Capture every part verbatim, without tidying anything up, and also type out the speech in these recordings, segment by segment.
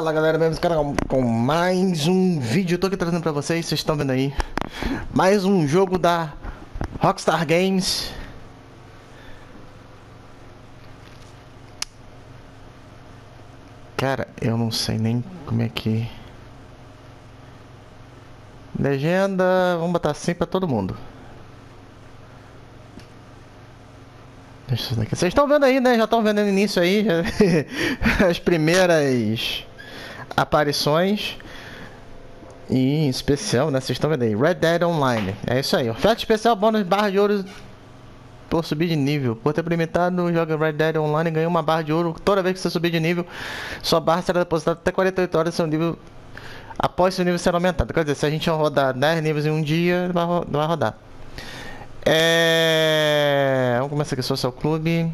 Fala galera, bem-vindos ao canal com mais um vídeo. Eu tô aqui trazendo pra vocês, vocês estão vendo aí, mais um jogo da Rockstar Games. Cara, eu não sei nem como é que... Legenda, vamos botar assim pra todo mundo. Deixa isso daqui. Vocês estão vendo aí, né? Já estão vendo no início aí já... as primeiras aparições, e em especial, né, vocês estão vendo aí, Red Dead Online, é isso aí, oferta especial, bônus, barra de ouro por subir de nível. Por ter implementado, joga Red Dead Online e ganha uma barra de ouro toda vez que você subir de nível. Sua barra será depositada até quarenta e oito horas, seu nível, após seu nível ser aumentado. Quer dizer, se a gente rodar dez níveos em um dia, vai, ro vai rodar. É... vamos começar aqui, Social Clube.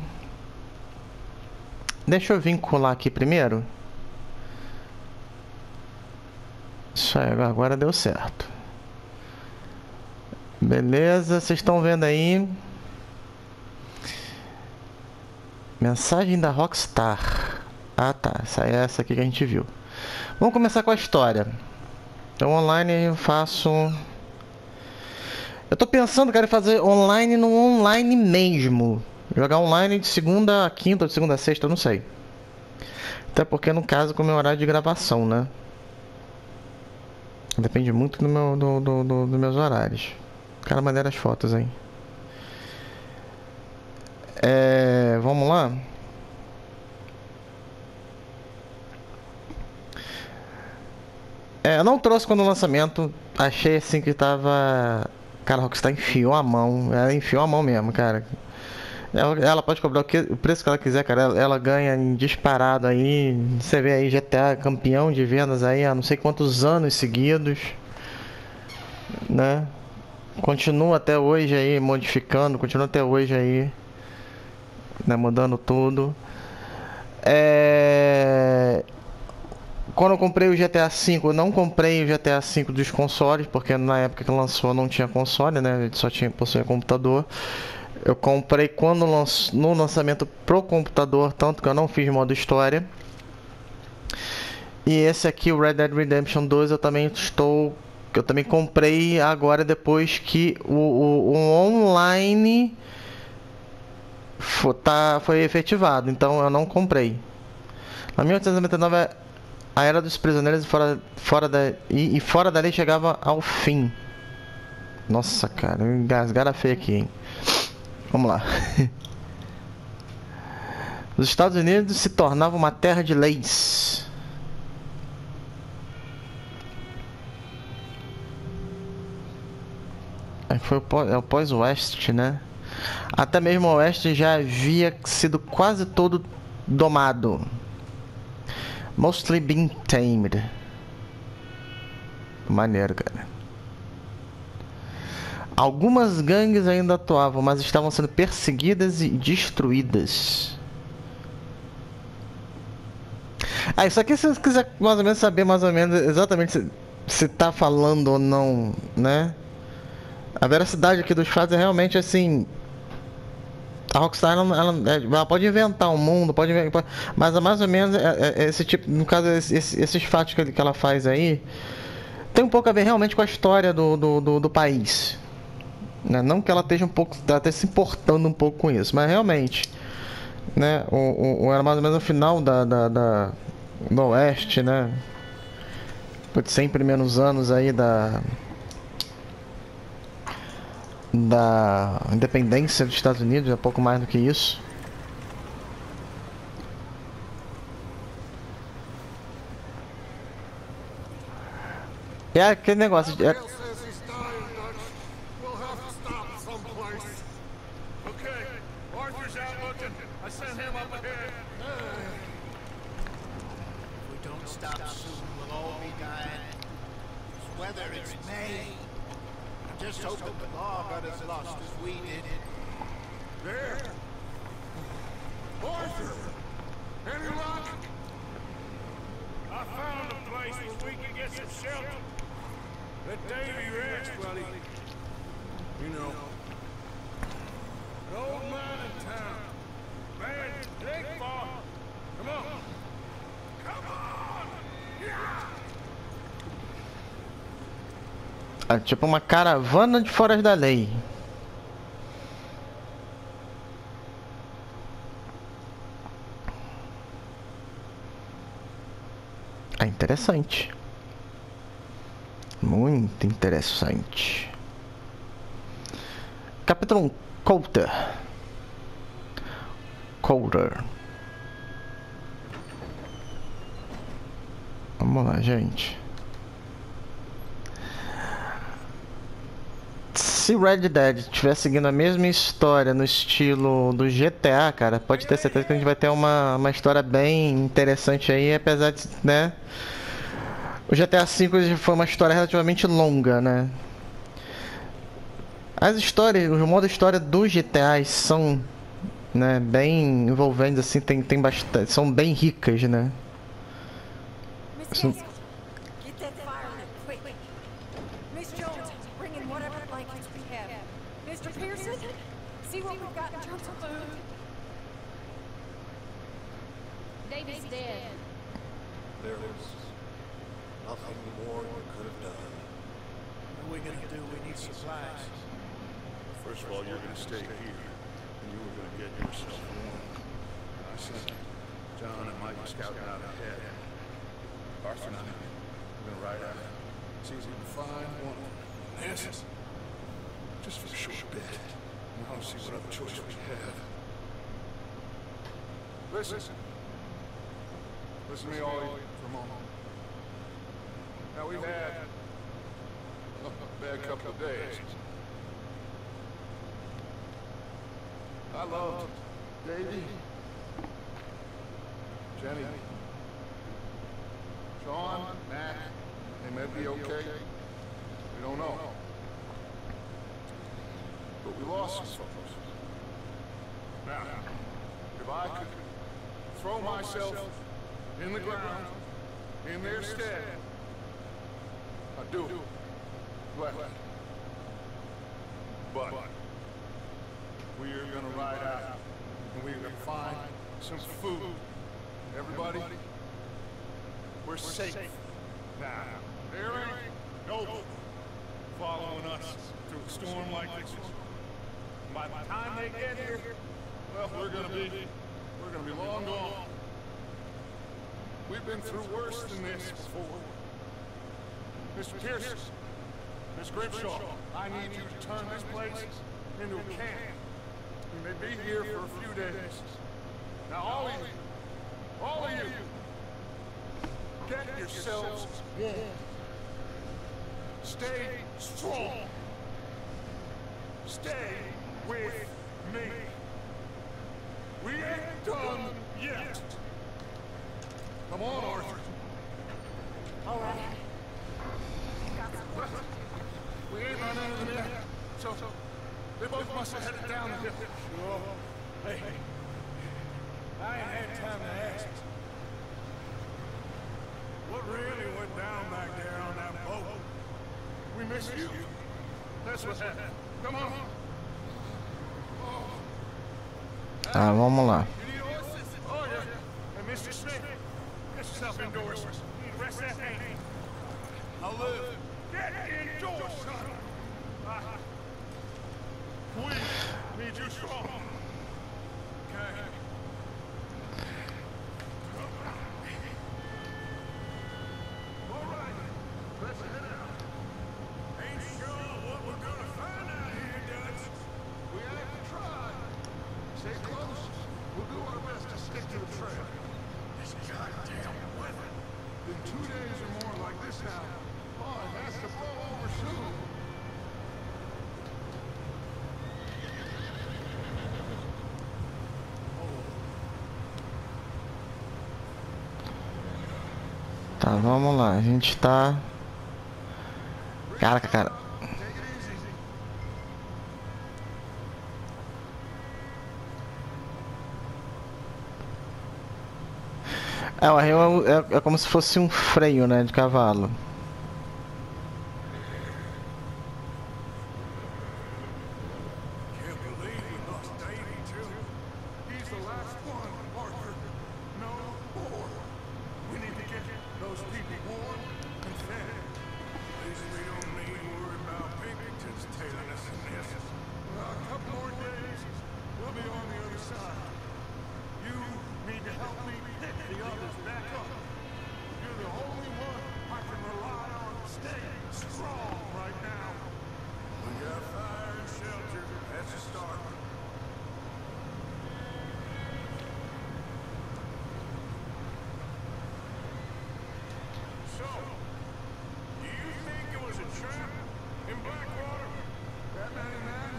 Deixa eu vincular aqui primeiro. Isso aí, agora deu certo. Beleza, vocês estão vendo aí. Mensagem da Rockstar. Ah tá, essa é essa aqui que a gente viu. Vamos começar com a história. Então online eu faço... Eu tô pensando, cara, em fazer online no online mesmo. Jogar online de segunda a quinta ou de segunda a sexta, eu não sei. Até porque no caso com o meu horário de gravação, né? Depende muito do meu, do, do, do, dos meus horários. Cara, maneira as fotos, hein? É, vamos lá. É, eu não trouxe quando o lançamento. Achei assim que tava... Cara, a Rockstar enfiou a mão. Ela enfiou a mão mesmo, cara. Ela, ela pode cobrar o, que, o preço que ela quiser, cara. Ela, ela ganha em disparado aí. Você vê aí, G T A campeão de vendas aí há não sei quantos anos seguidos, né? Continua até hoje aí modificando, continua até hoje aí, né, mudando tudo. É... Quando eu comprei o G T A cinco, eu não comprei o G T A cinco dos consoles, porque na época que lançou não tinha console, né? A gente só tinha, possuía computador. Eu comprei quando lanç... no lançamento pro computador, tanto que eu não fiz modo história. E esse aqui, o Red Dead Redemption dois, eu também estou... Eu também comprei agora depois que o, o, o online foi, tá, foi efetivado, então eu não comprei. Na mil oitocentos e noventa e nove, a era dos prisioneiros fora, fora da, e, e fora da lei chegava ao fim. Nossa, cara, engasgada feia aqui, hein? Vamos lá. Os Estados Unidos se tornavam uma terra de leis. Aí foi o pós-Oeste, né? Até mesmo o Oeste já havia sido quase todo domado. Mostly being tamed. Maneiro, cara. Algumas gangues ainda atuavam, mas estavam sendo perseguidas e destruídas. Ah, isso aqui se você quiser mais ou menos saber mais ou menos exatamente se, se tá falando ou não, né? A veracidade aqui dos fatos é realmente assim... A Rockstar, ela, ela, ela pode inventar um mundo, pode, pode mas é mais ou menos é, é, esse tipo, no caso, esse, esses fatos que, que ela faz aí... Tem um pouco a ver realmente com a história do, do, do, do país, né? Não que ela esteja um pouco, ela esteja se importando um pouco com isso, mas realmente, né? O, o, era mais ou menos o final da, da, da, do Oeste, né? Os cem primeiros anos aí da, da independência dos Estados Unidos, é pouco mais do que isso. É aquele negócio de... É... É tipo uma caravana de fora da lei. É interessante. Muito interessante. Capitão Coulter. Coulter. Vamos lá, gente. Se Red Dead estiver seguindo a mesma história no estilo do G T A, cara, pode ter certeza que a gente vai ter uma, uma história bem interessante aí, apesar de, né... O G T A cinco foi uma história relativamente longa, né? As histórias, os modos de história do G T A são, né, bem envolventes, assim, tem, tem bastante, são bem ricas, né? São... Pearson, Miss Grimshaw, I need you to turn this place into a camp. You may be here for a few days. Now all of you, all of you, get yourselves warm. Stay strong. Stay with me. We ain't done yet. Come on, Arthur. All right. We ain't run out of the net, so they both must have headed down here. Sure. Hey, I ain't had time to ask. What really went down back there on that boat? We missed you. That's what happened. Come on. Ah, vamos lá. Oh, yeah. And Mister Smith, get yourself indoors. Need rest that hand. I'll live. Tá, vamos lá, a gente tá... Caraca, cara. É, o arreio é, é, é como se fosse um freio, né, de cavalo. Those people warm and fed. At least we don't mean we're It's tailing us in this. A couple more days, we'll be on the other side. You need to help me pick the others back up. You're the only one I can rely on staying strong right now. We got fire and shelter. That's a start. So, do you think it was a trap in Blackwater? That many men?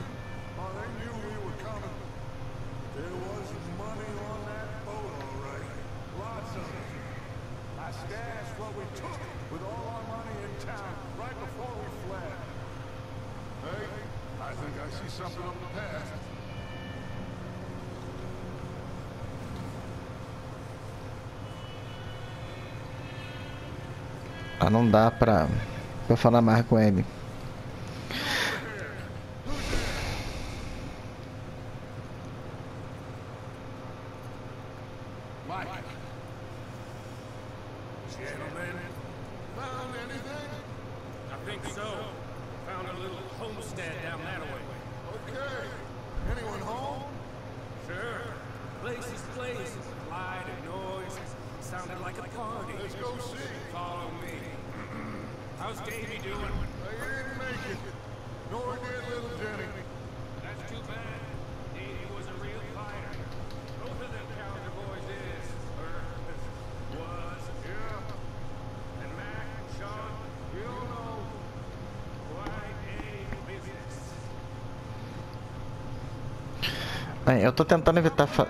Oh, they knew we were coming. There was money on that boat already. Lots of it. I stashed what we took with all our money in town right before we fled. Hey, I think I see something up the path. Ah, não dá pra, pra falar mais com ele. Eu tô tentando evitar fa...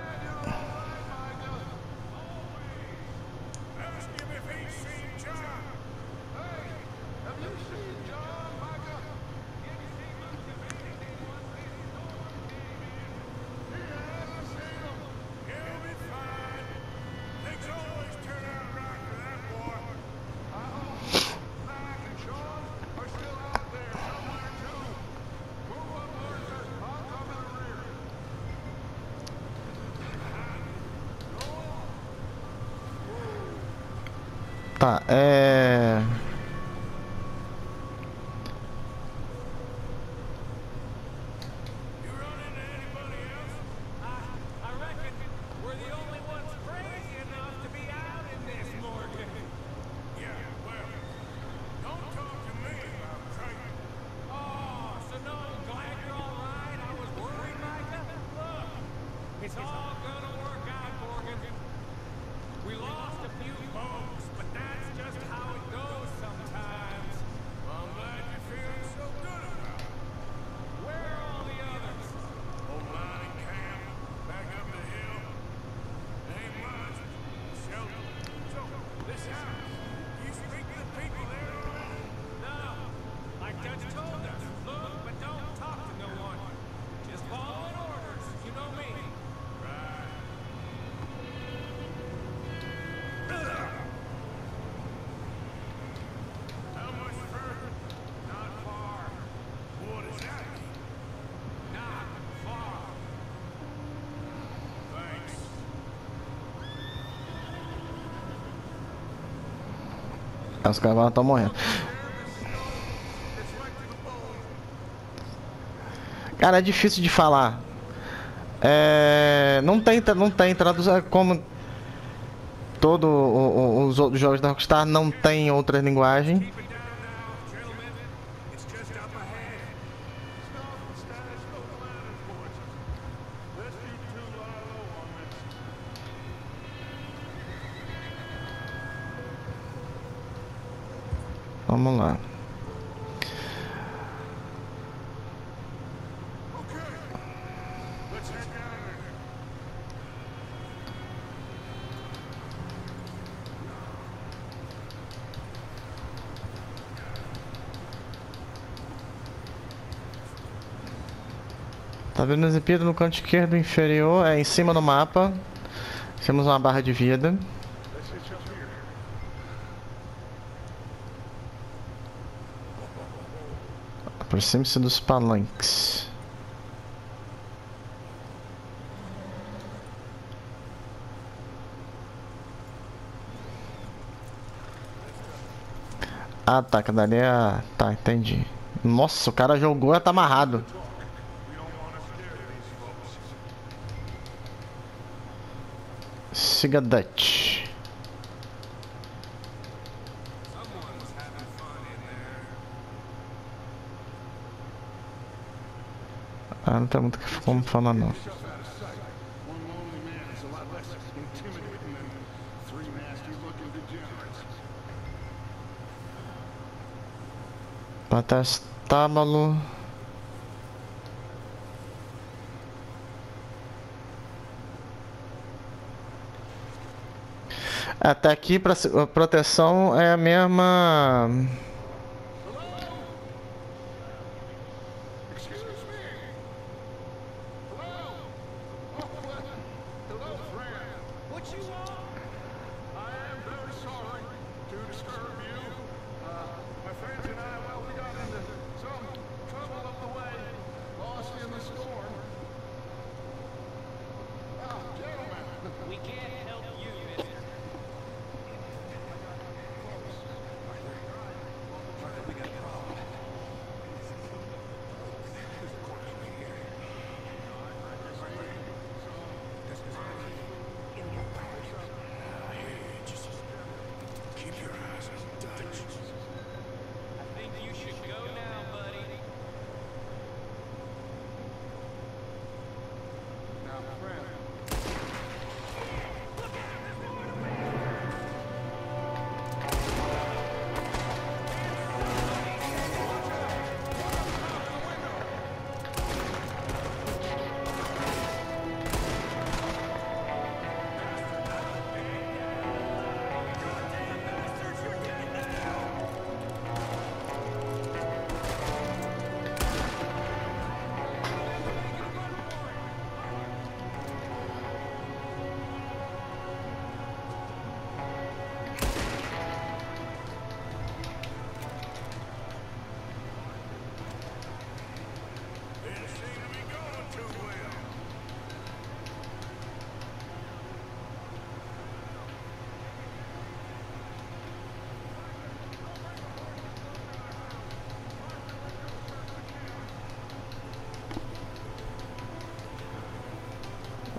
Tá, é... Os cavalos estão morrendo. Cara, é difícil de falar. É... Não tem, não tem tradução. Como todos os outros jogos da Rockstar, não tem outra linguagem. Vamos lá. Tá vendo exibido no canto esquerdo inferior, é em cima do mapa. Temos uma barra de vida. Aproxime-se dos palanques. Ah, tá, que dali é... Tá, entendi. Nossa, o cara jogou, já tá amarrado. Siga Dutch. Ah, não tá muito como falar não. Matar estábulo. Até aqui pra proteção é a mesma.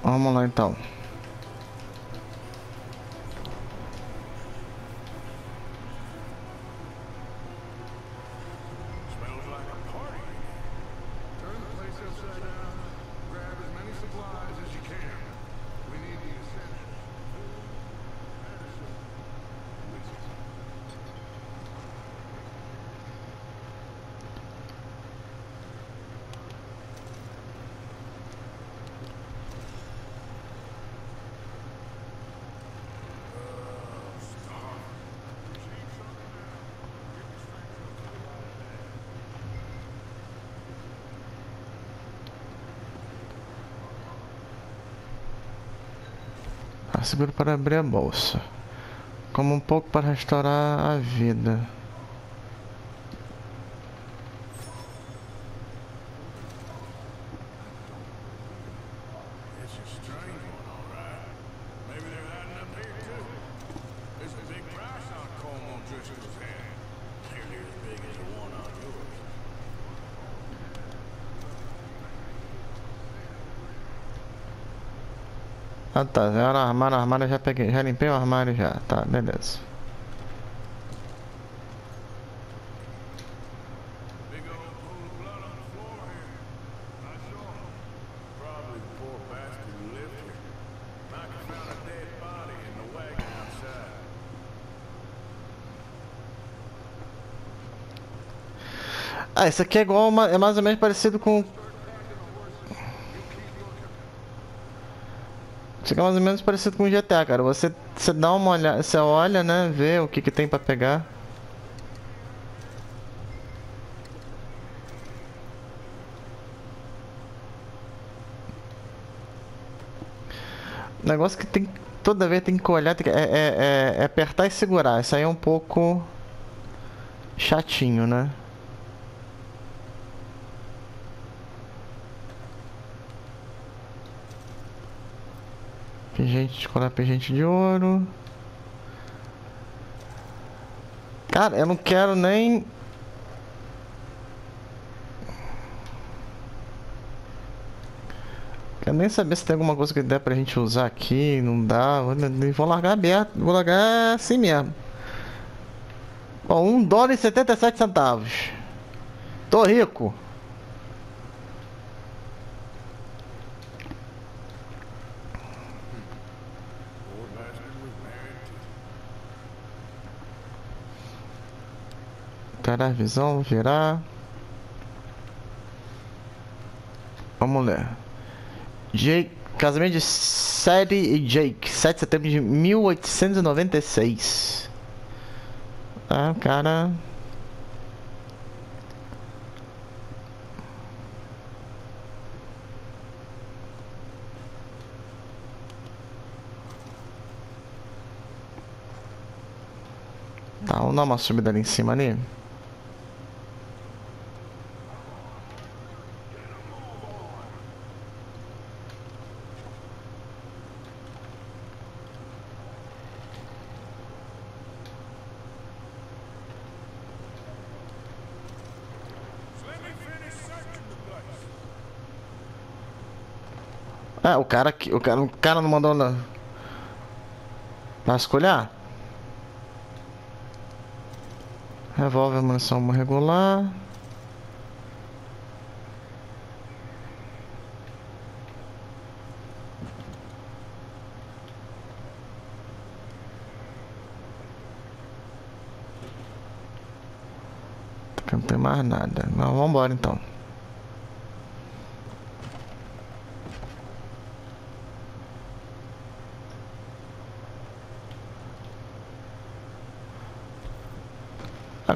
Vamos lá então. Seguro para abrir a bolsa. Como um pouco para restaurar a vida. Ah tá, já era armário, armário já peguei, já limpei o armário já, tá, beleza. Ah, isso aqui é igual, uma, é mais ou menos parecido com... Isso é mais ou menos parecido com o G T A, cara. Você, você dá uma olhada, você olha, né? Vê o que, que tem pra pegar. O negócio que tem toda vez tem que olhar, tem que, é, é, é apertar e segurar. Isso aí é um pouco chatinho, né? Pingente, escolar pingente de ouro. Cara, eu não quero nem... Quero nem saber se tem alguma coisa que der pra gente usar aqui. Não dá. Vou largar aberto. Vou largar assim mesmo. Ó, um dólar e setenta e sete centavos. Tô rico. Caralho, visão, virar. Vamos ler. Jake, casamento de Sadie e Jake, sete de setembro de mil oitocentos e noventa e seis. Ah, cara. Tá, vamos dar uma subida ali em cima ali. Ah, o cara que o cara, o cara não mandou na escolher. Revólver, munição regular. Não tem mais nada. Não, vamos embora então.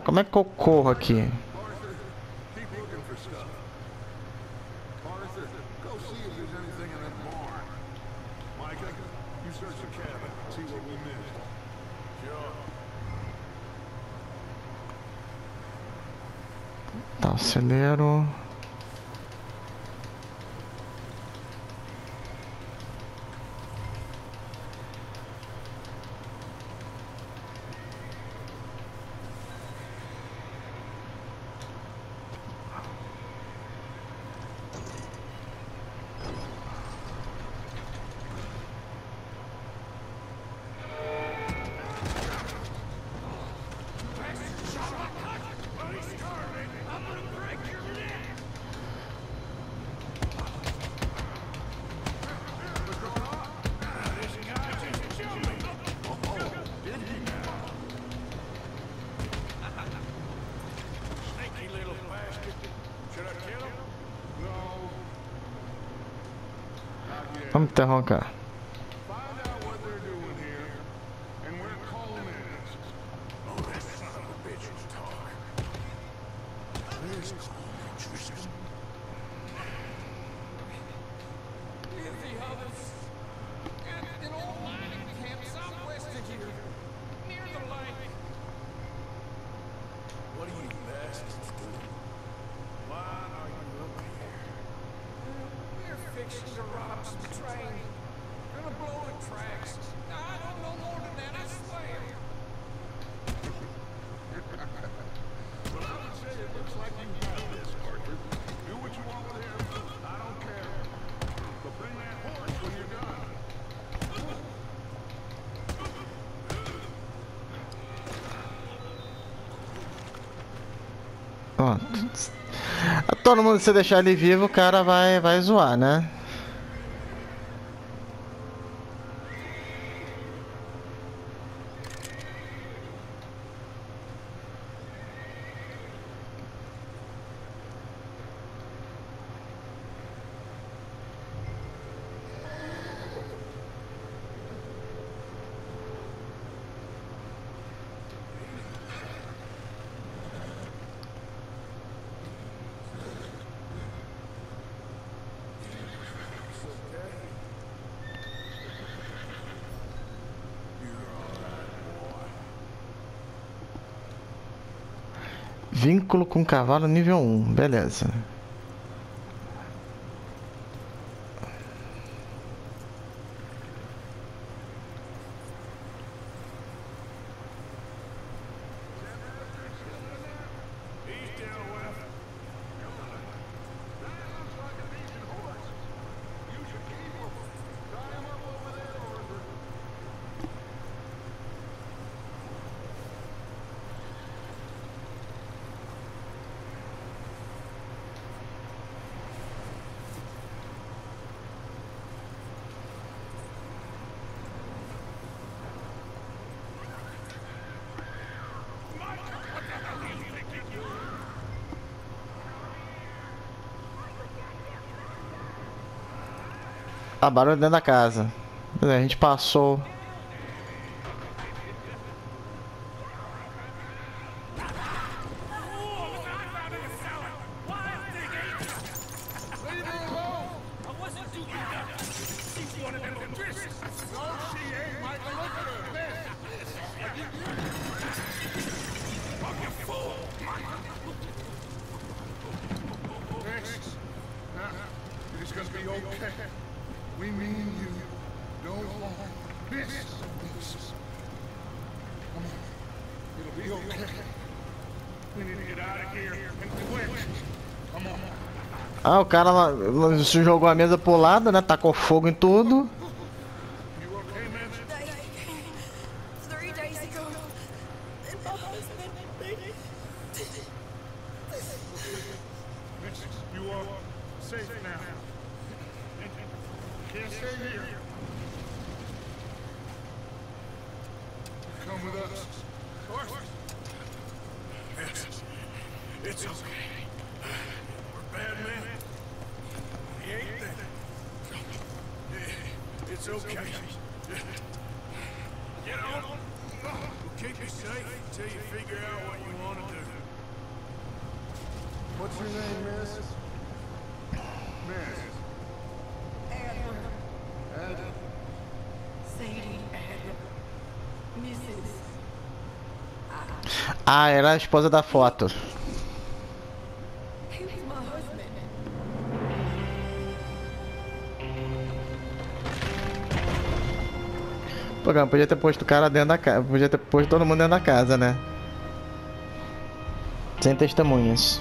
Como é que eu corro aqui? Tá, acelero. Vamos interrogar. Todo mundo, se deixar ele vivo, o cara vai, vai zoar, né? Vínculo com cavalo nível um, beleza. Ah, barulho dentro da casa. A gente passou. Ah, o cara jogou a mesa pulada, né? Tacou fogo em tudo. Ah, era a esposa da foto. Pô, cara, podia ter posto o cara dentro da casa. Podia ter posto todo mundo dentro da casa, né? Sem testemunhas.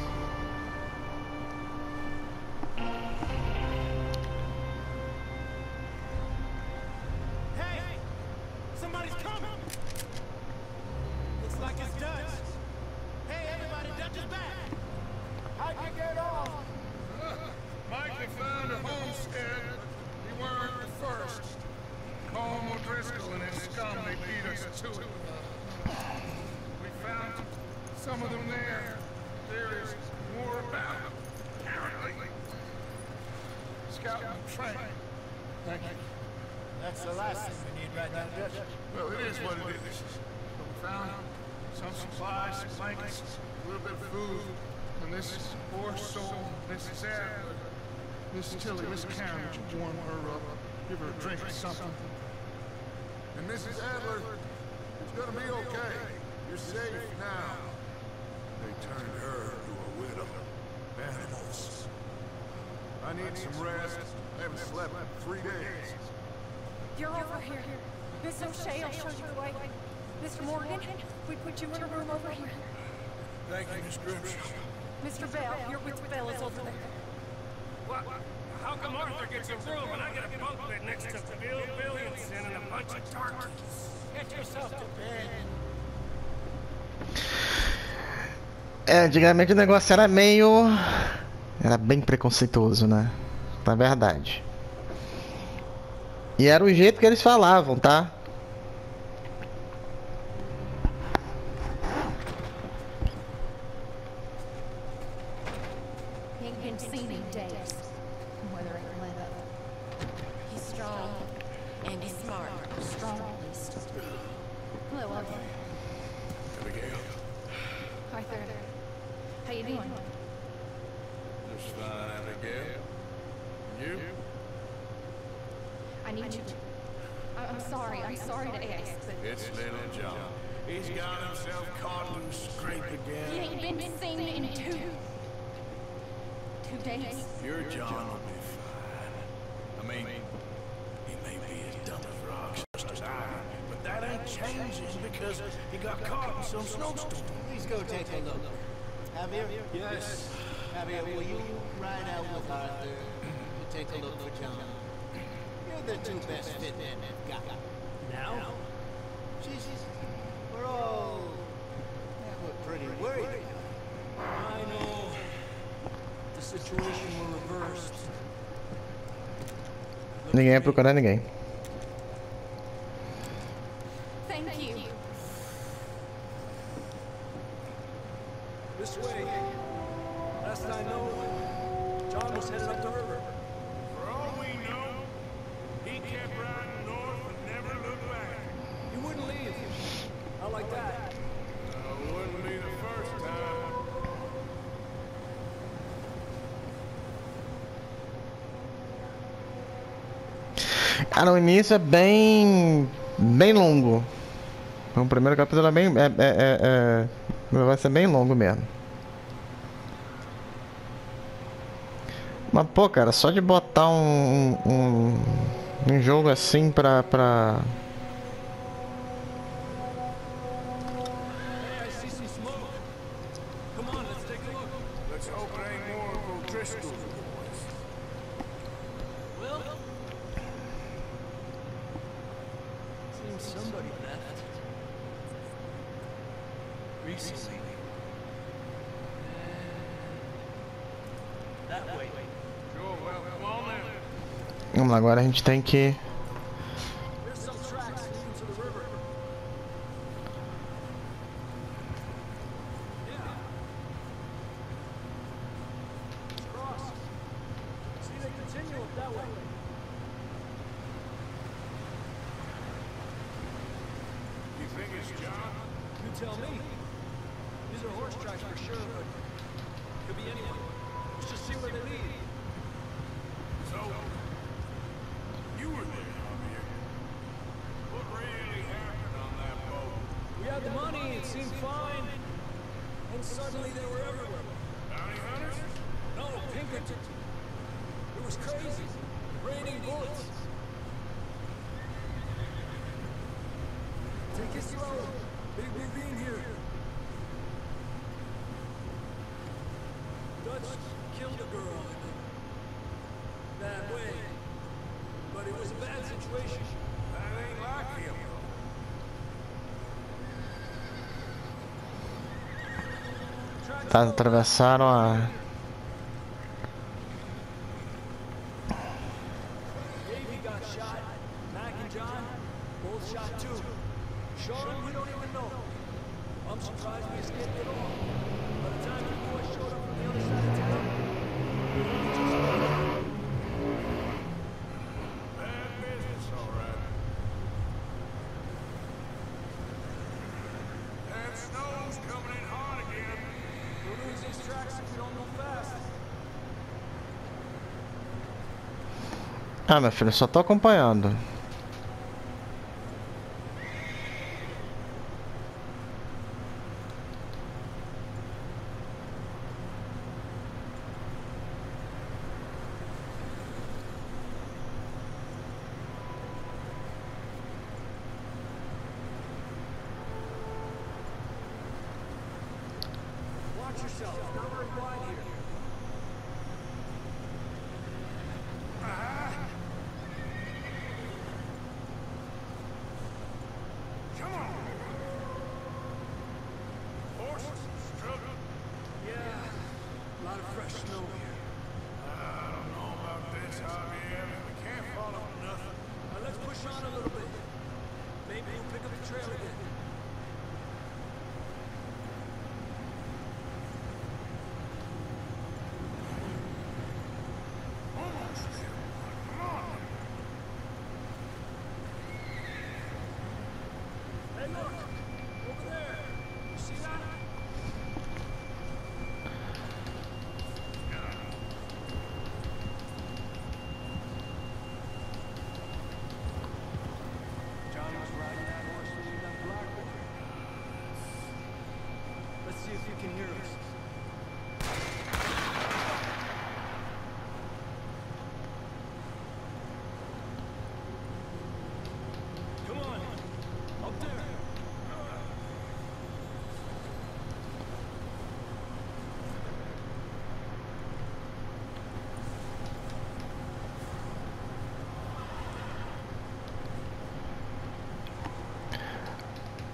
É, antigamente o negócio era meio... Era bem preconceituoso, né? Na verdade. E era o jeito que eles falavam, tá? Ninguém ia procurar ninguém. John was headed up the river. For all we know, Ah, no início é bem... bem longo. Então, o primeiro capítulo é bem... É, é, é, é, vai ser bem longo mesmo. Mas, pô, cara, só de botar um... um, um jogo assim pra... pra... Vamos lá, agora a gente tem que... Tá, atravessaram a... Ah, meu filho, só tô acompanhando.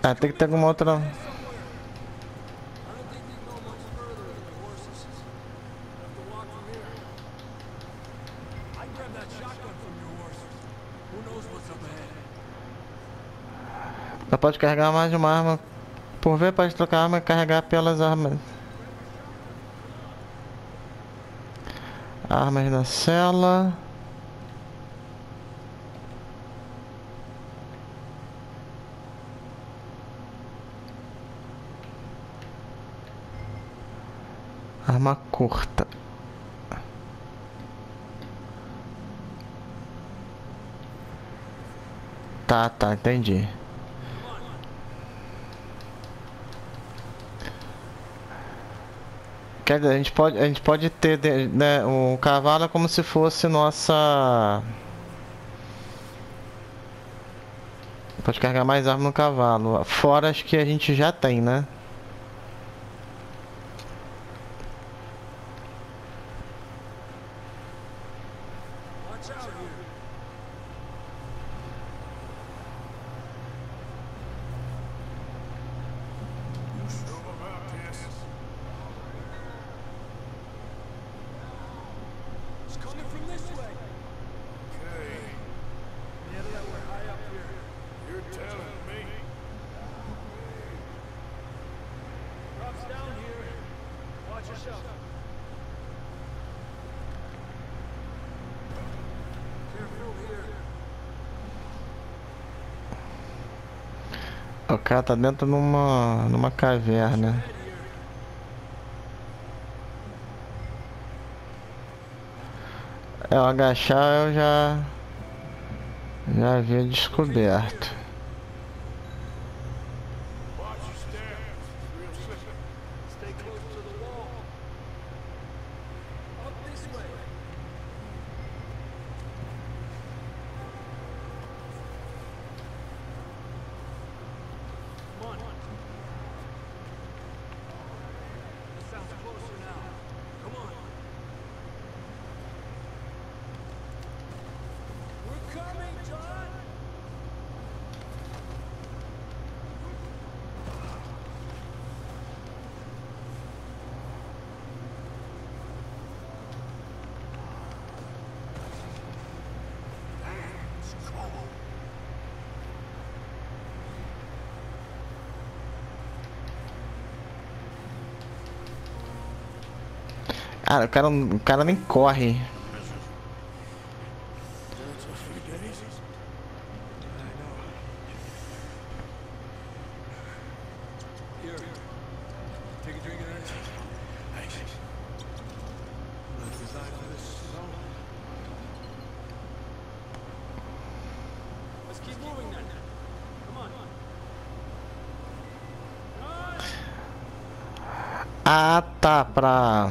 Ah, tem que ter alguma outra... Você pode carregar mais de uma arma por ver, pode trocar arma e carregar pelas armas. Armas na cela. Arma curta. tá, tá, entendi. Quer dizer, a gente pode, a gente pode ter, né, o cavalo é como se fosse nossa... Pode carregar mais arma no cavalo, fora as que a gente já tem, né? O cara tá dentro de uma, numa caverna. Eu agachar eu já já havia descoberto. Cara, o cara, o cara nem corre. Ah, tá, pra...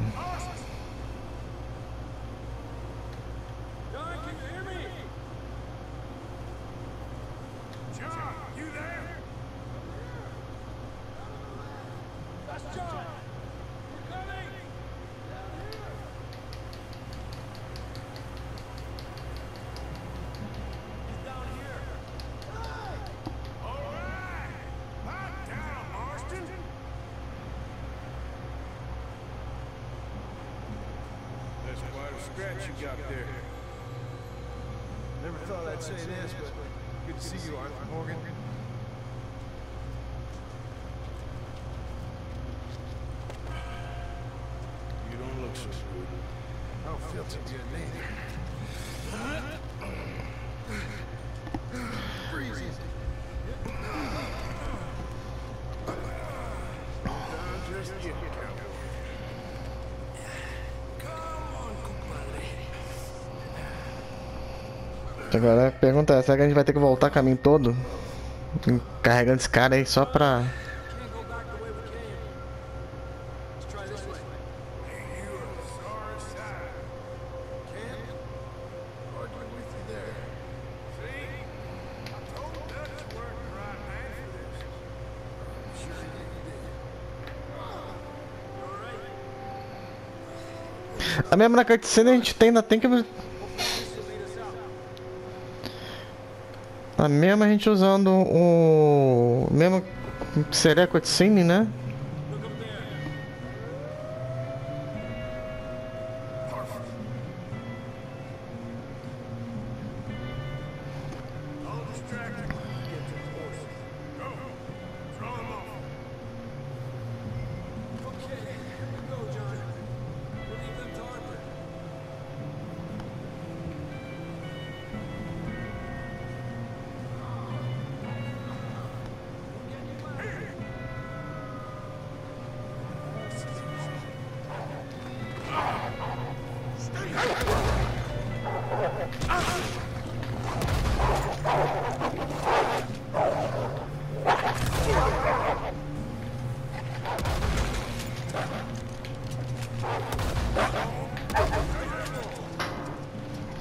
Scratch you got there. Never thought I'd say this, but good to see you, Arthur Morgan. You don't look so good. I don't feel too good neither. Freezing. Just get out. Agora a pergunta é, será que a gente vai ter que voltar o caminho todo? Carregando esse cara aí só pra... A mesma na cutscene a gente tem, ainda tem que... A mesma a gente usando o... mesmo seria cutscene, né?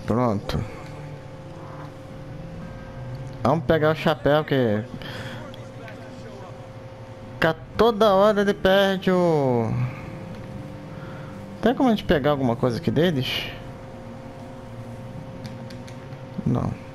Pronto. Vamos pegar o chapéu que fica toda hora ele perde o... Tem como a gente pegar alguma coisa aqui deles? Não.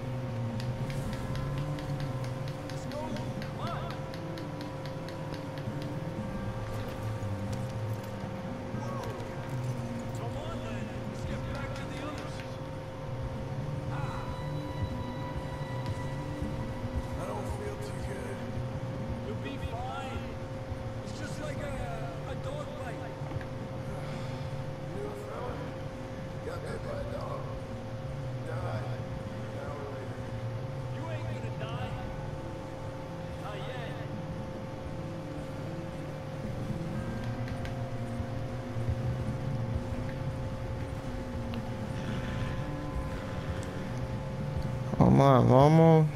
Vamos, vamos.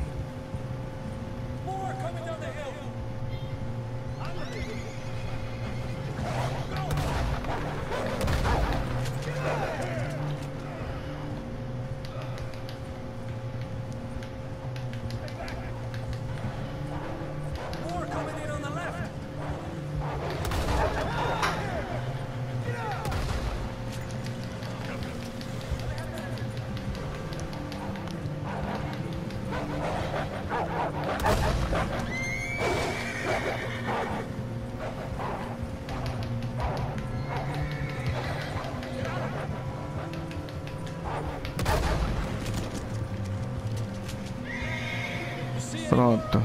Pronto.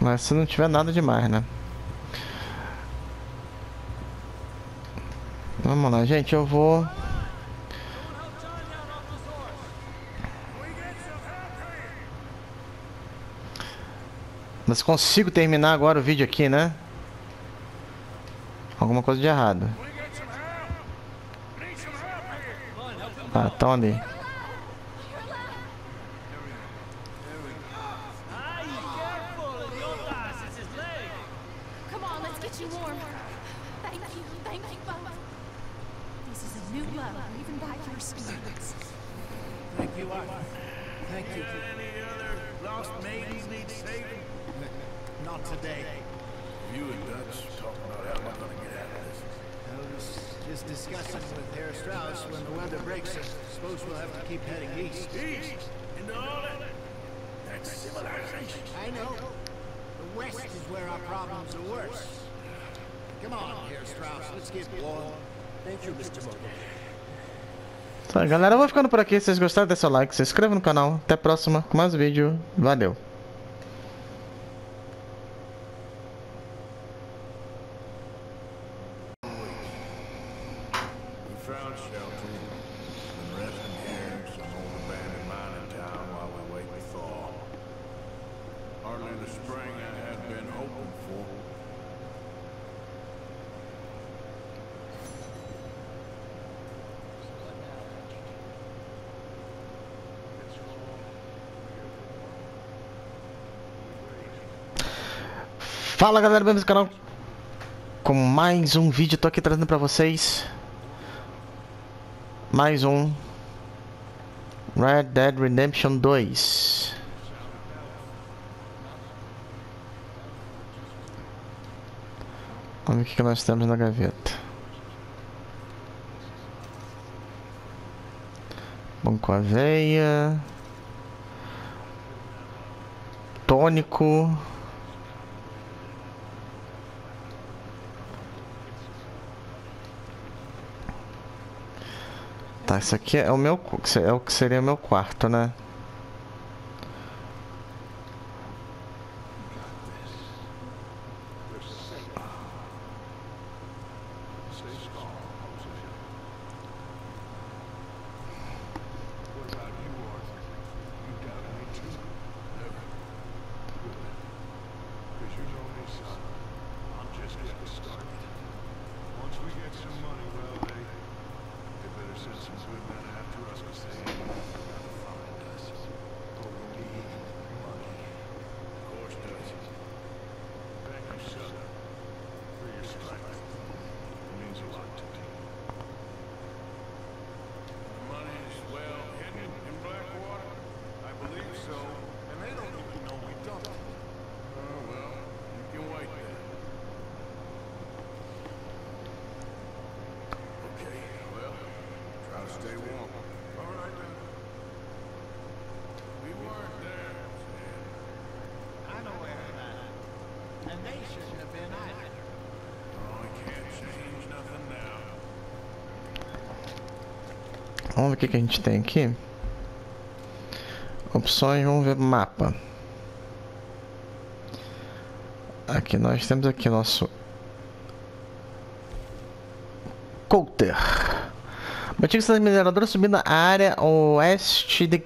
Mas se não tiver nada demais, né? Vamos lá, gente, eu vou... Mas consigo terminar agora o vídeo aqui, né? Alguma coisa de errado. Ah, estão ali. Tá, galera, eu vou ficando por aqui. Se vocês gostaram, dê seu like, se inscreva no canal. Até a próxima com mais vídeo. Valeu! Fala galera, bem-vindos ao canal com mais um vídeo. Tô aqui trazendo pra vocês mais um Red Dead Redemption dois. Vamos ver o que nós temos na gaveta. Pão com aveia. Tônico. Tá, isso aqui é o meu, é o que seria o meu quarto, né? Vamos ver o que, que a gente tem aqui. Opções, vamos ver mapa. Aqui nós temos aqui nosso Coulter. Batidas das mineradoras subindo a área oeste de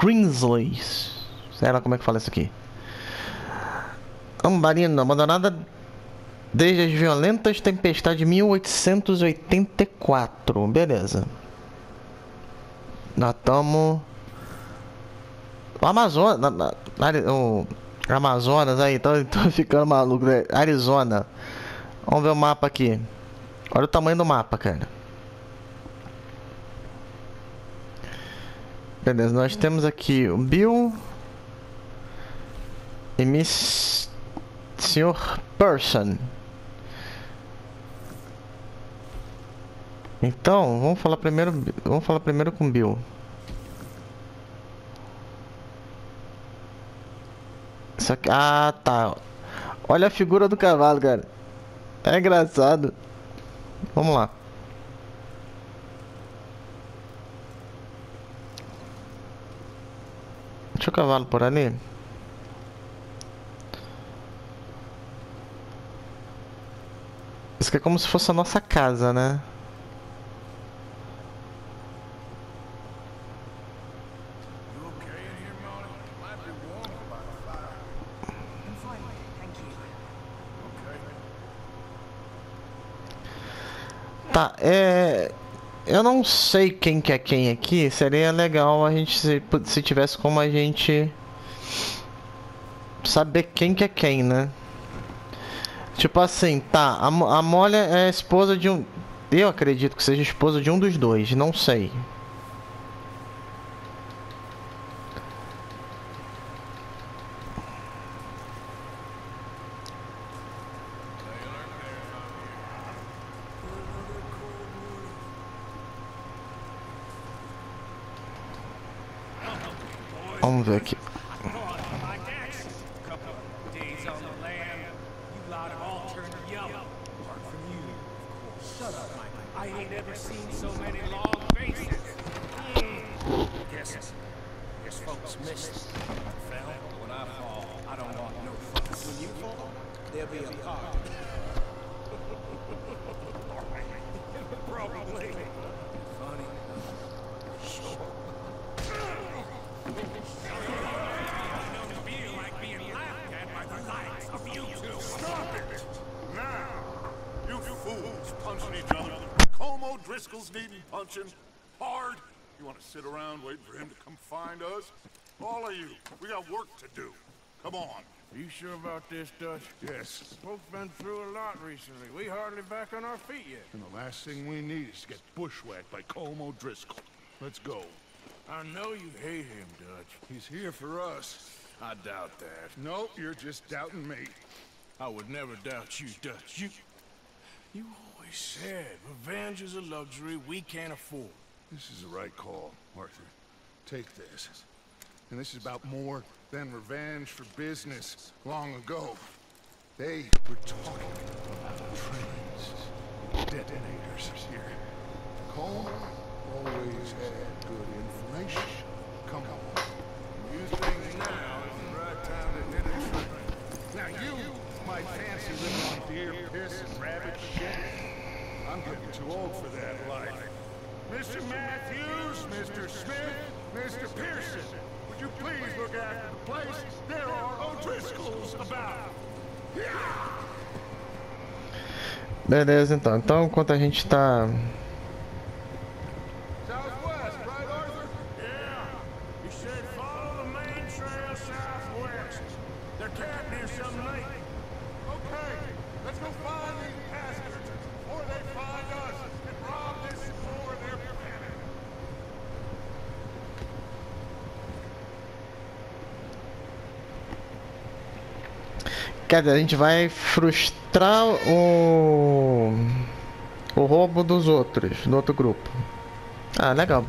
Grimshaw. Sei lá como é que fala isso aqui. Ambarina, abandonada desde as violentas tempestades de mil oitocentos e oitenta e quatro. Beleza. Nós estamos... Amazonas... Na, na, na, o Amazonas aí, tô, tô ficando maluco, né? Arizona. Vamos ver o mapa aqui. Olha o tamanho do mapa, cara. Beleza, nós temos aqui o Bill... E Miss... senhor Pearson. Então, vamos falar primeiro, vamos falar primeiro com Bill. Isso aqui, ah, tá. Olha a figura do cavalo, cara. É engraçado. Vamos lá. Deixa o cavalo por ali. Isso aqui é como se fosse a nossa casa, né? Tá, é... Eu não sei quem que é quem aqui. Seria legal a gente... Se, se tivesse como a gente... saber quem que é quem, né? Tipo assim, tá, a, a Mole é esposa de um... Eu acredito que seja esposa de um dos dois, não sei. Vamos ver aqui. Sure about this, Dutch? Yes. Folks been through a lot recently. We hardly back on our feet yet. And the last thing we need is to get bushwhacked by Colm O'Driscoll. Let's go. I know you hate him, Dutch. He's here for us. I doubt that. Nope, you're just doubting me. I would never doubt you, Dutch. You... You always said revenge is a luxury we can't afford. This is the right call, Arthur. Take this. And this is about more than revenge for business long ago. They were talking about trains, detonators here. Colm always had good information. Come on. Use things now is the right time to hit a train. Now you might fancy living on deer piss and rabbit shit. I'm getting too old for that life. Mister Matthews, Mister Smith, Mister Pearson, would you please look after the place? There are O'Driscolls about. Beleza, então. Então, enquanto a gente tá... Quer dizer, a gente vai frustrar o, o roubo dos outros, do outro grupo. Ah, legal.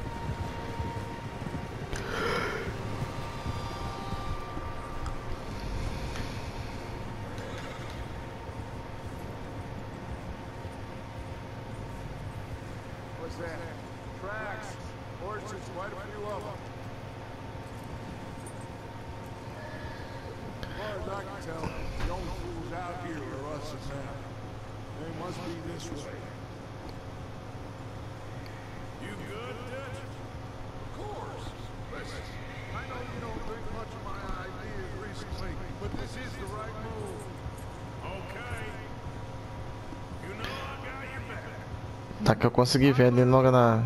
Tá, que eu consegui ver ele logo na...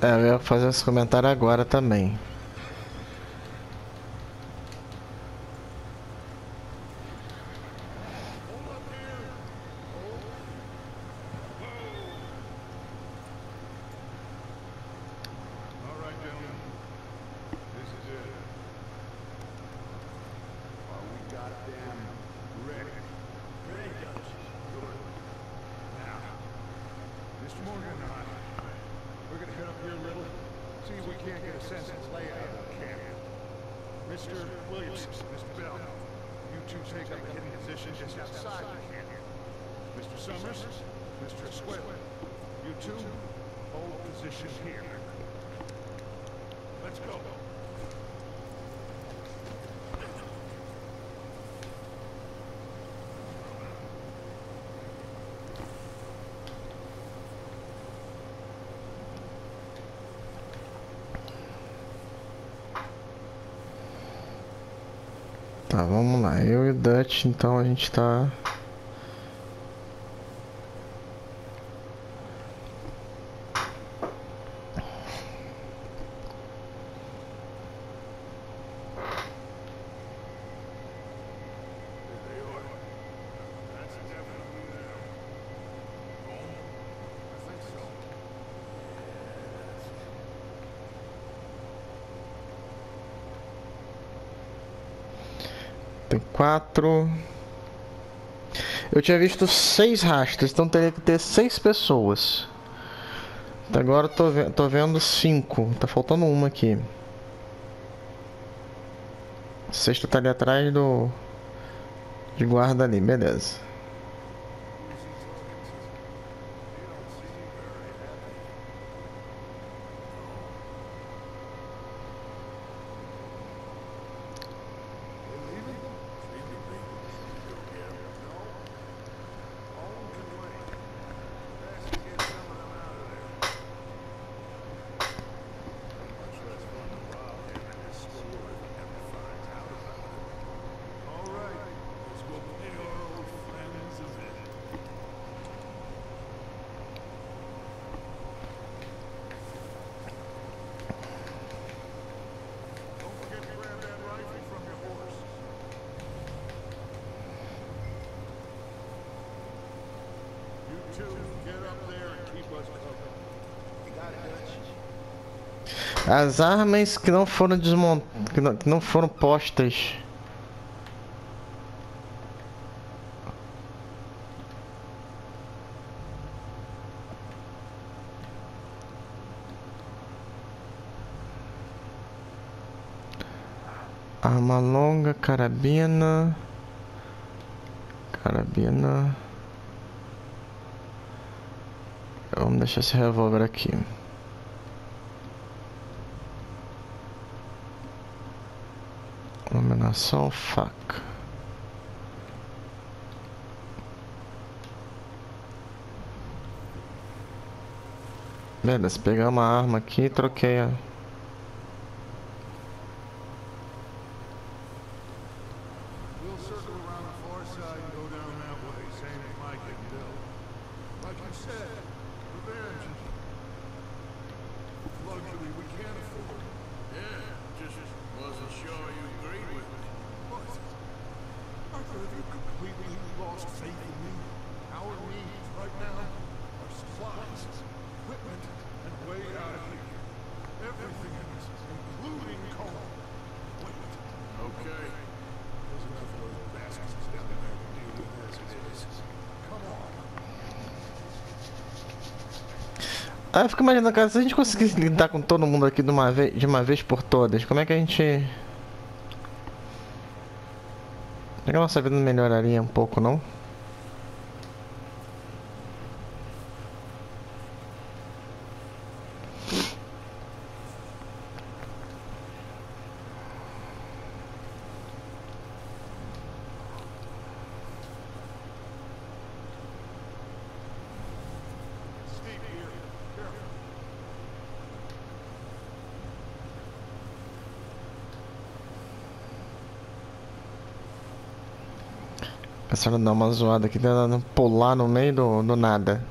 É, eu ia fazer esse comentário agora também. Tá, vamos lá. Eu e o Dutch, então, a gente tá... quatro. Eu tinha visto seis rastros, então teria que ter seis pessoas. Até agora eu tô, ve tô vendo cinco. Tá faltando uma aqui. O sexto tá ali atrás do... de guarda ali, beleza. As armas que não foram desmont... que, não, que não foram postas. Arma longa, carabina, carabina. Vamos deixar esse revólver aqui. Iluminação, faca. Beleza, peguei uma arma aqui e troquei a... Ah, eu fico imaginando, cara, se a gente conseguisse lidar com todo mundo aqui de uma vez, de uma vez por todas, como é que a gente... Será que a nossa vida melhoraria um pouco, não? Começaram a dar uma zoada aqui, tentando pular no meio do, do nada.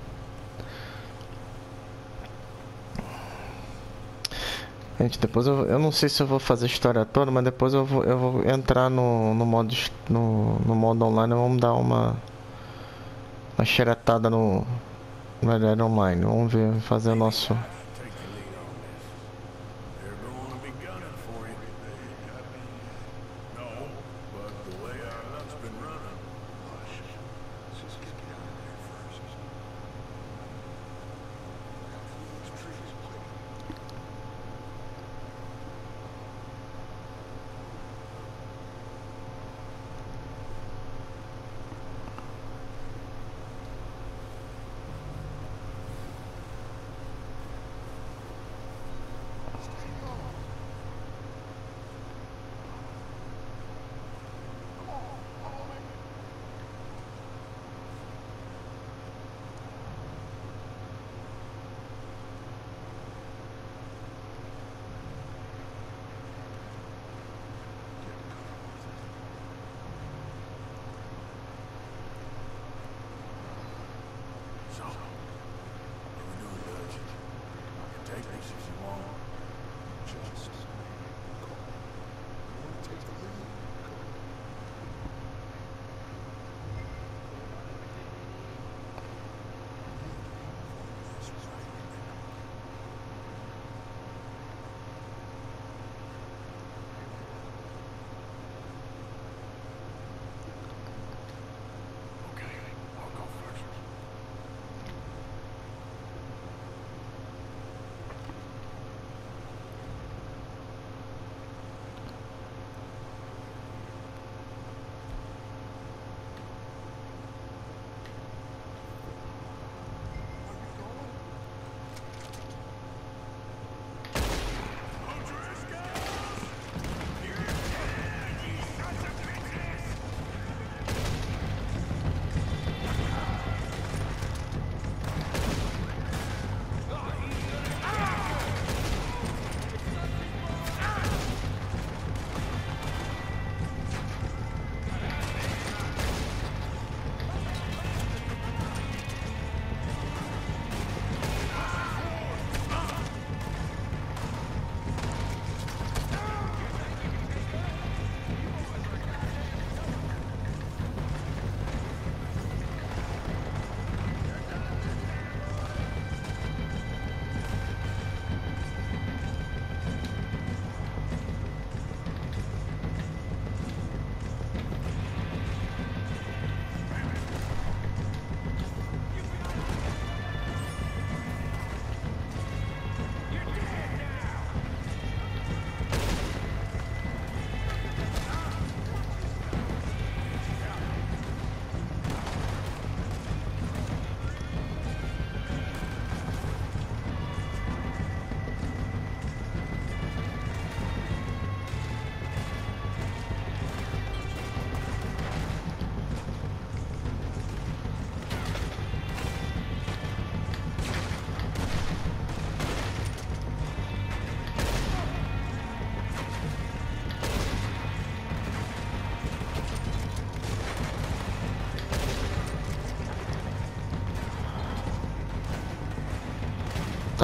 Gente, depois eu, eu não sei se eu vou fazer a história toda, mas depois eu vou, eu vou entrar no, no, modo, no, no modo online. Vamos dar uma, uma xeretada no Red Dead Online. Vamos ver, fazer o nosso...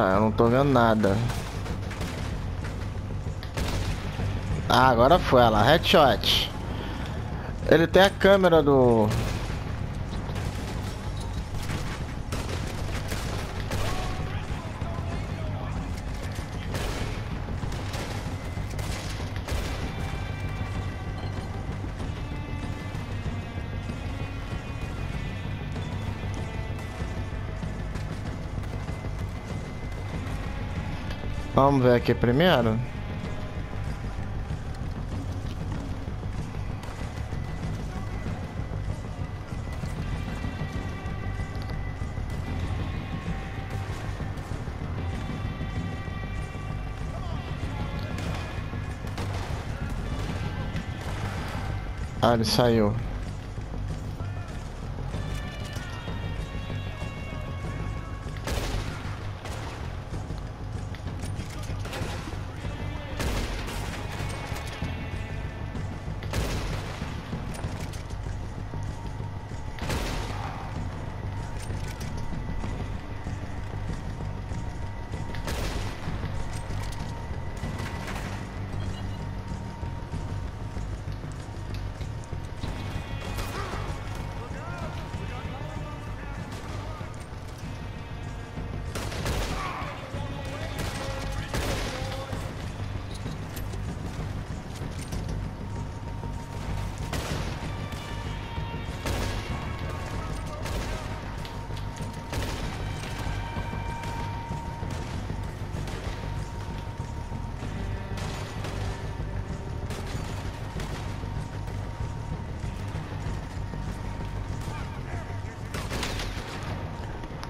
Tá, eu não tô vendo nada. Ah, agora foi ela, headshot. Ele tem a câmera do... Vamos ver aqui primeiro. Ah, ele saiu.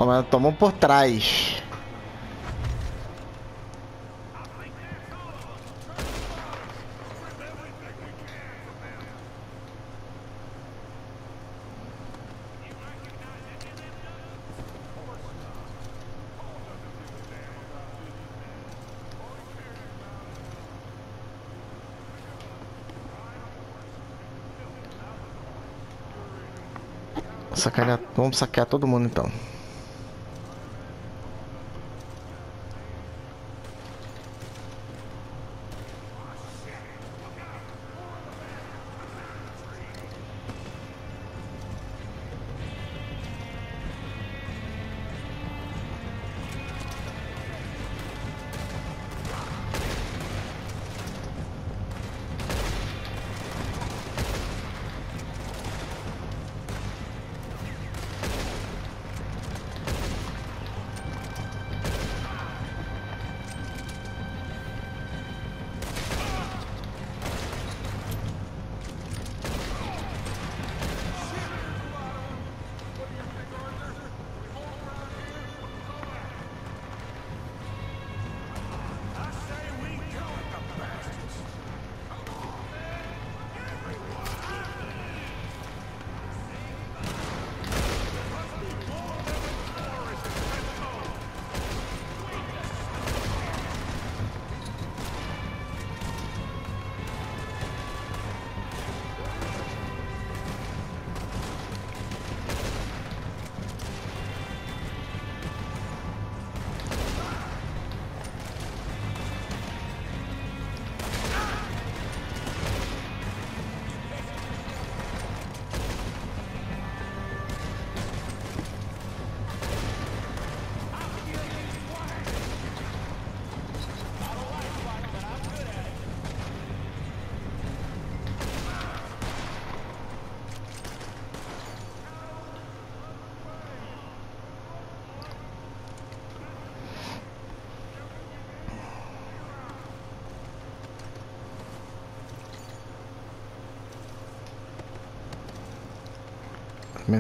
Mas tomou por trás. Sacanear, vamos saquear todo mundo então.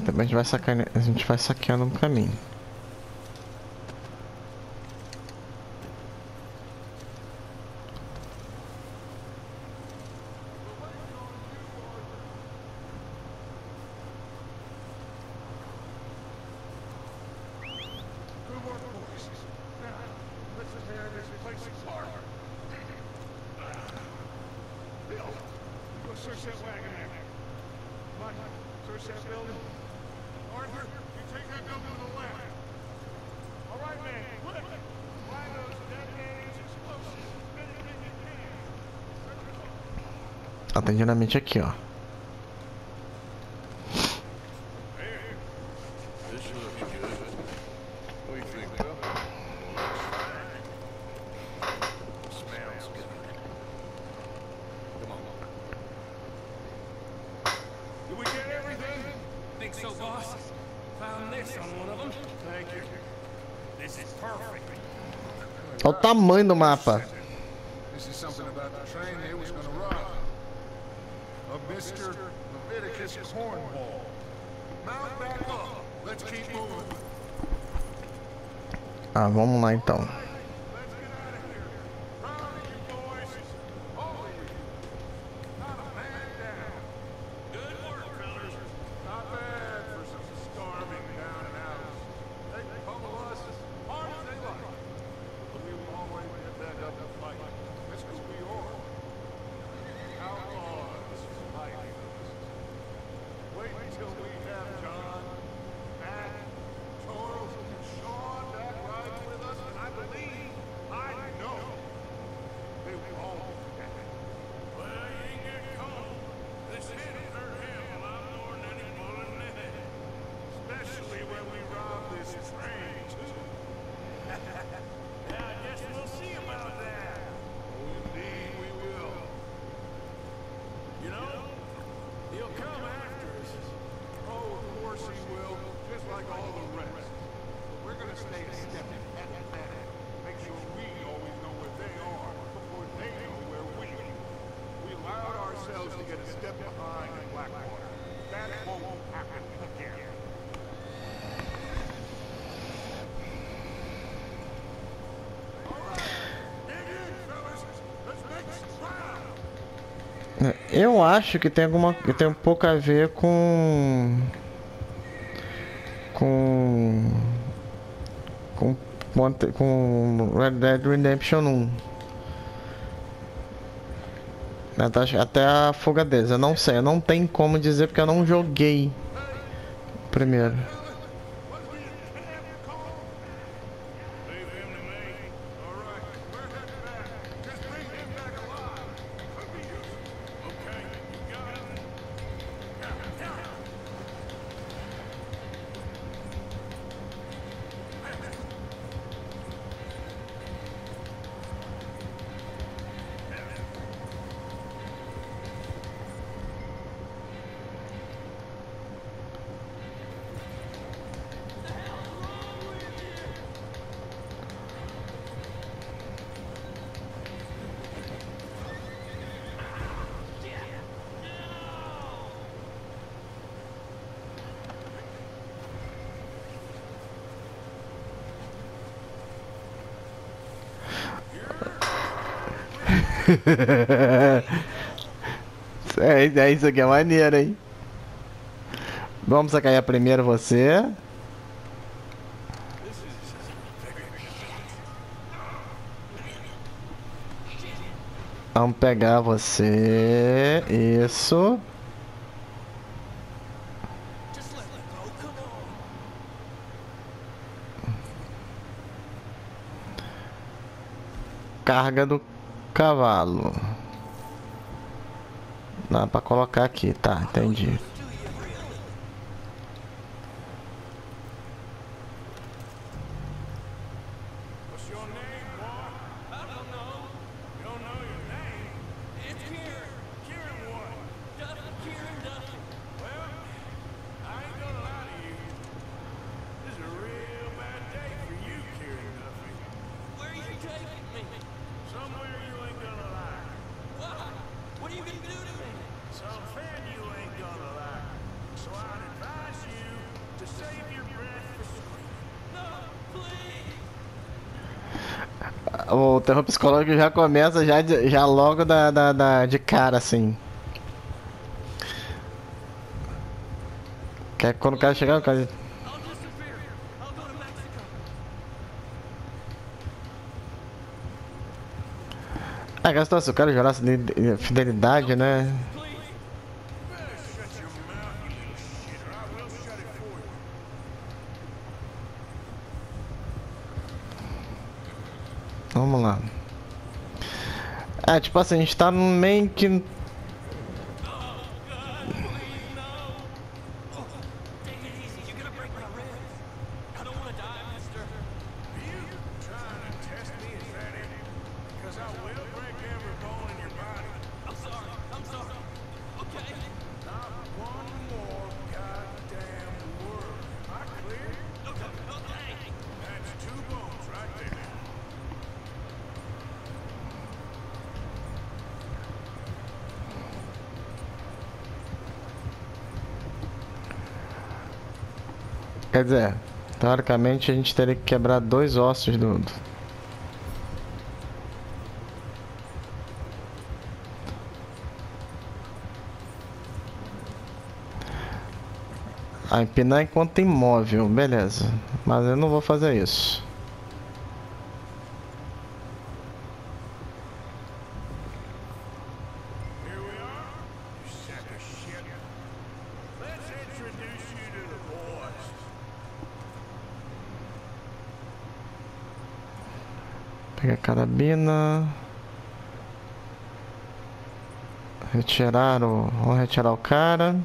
Também a gente vai sacane... a gente vai saqueando no caminho. Arthur, you take that building to the left. All right, man, quick! Tá, tem geralmente aqui, ó. Olha o tamanho do mapa. Ah, vamos lá então. Eu acho que tem alguma, tem um pouco a ver com com com com Red Dead Redemption um. Até a folgadeza, não sei, não tem como dizer porque eu não joguei primeiro. é, é isso aqui é maneiro, hein? Vamos sacar primeiro você. Vamos pegar você. Isso. Carga do cavalo. Dá pra colocar aqui, tá, entendi. O terror psicológico já começa já, de, já logo da, da, da, de cara, assim. Que é quando o cara chegar, o cara... Ah, gastou, se o cara jurasse fidelidade, né? Então, vamos lá. É, tipo assim, a gente tá meio que... Quer dizer, teoricamente a gente teria que quebrar dois ossos do... Ah, empinar enquanto imóvel, beleza. Mas eu não vou fazer isso. Pegar a carabina. Retirar o... Vamos retirar o cara.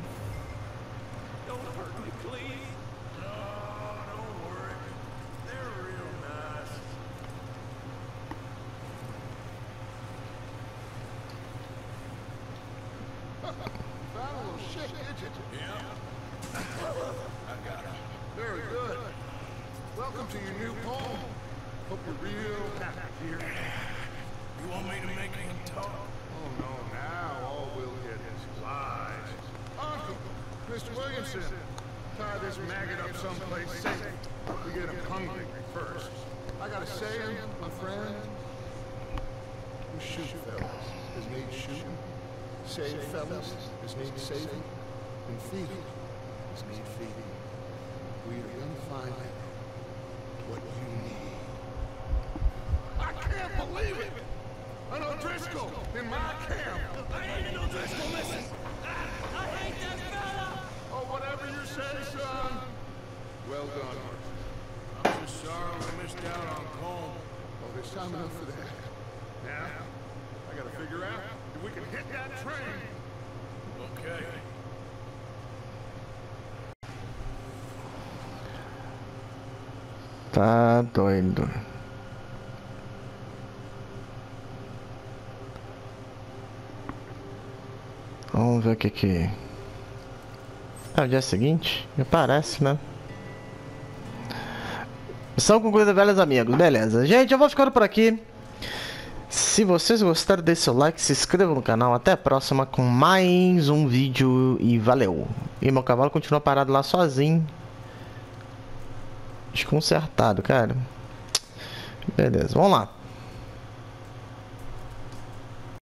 Tá doido. Vamos ver o que que... É o dia seguinte? Me parece, né? São concluídas, velhos amigos. Beleza. Gente, eu vou ficando por aqui. Se vocês gostaram, deixe seu like, se inscreva no canal. Até a próxima com mais um vídeo e valeu. E meu cavalo continua parado lá sozinho. Desconcertado, cara. Beleza, vamos lá.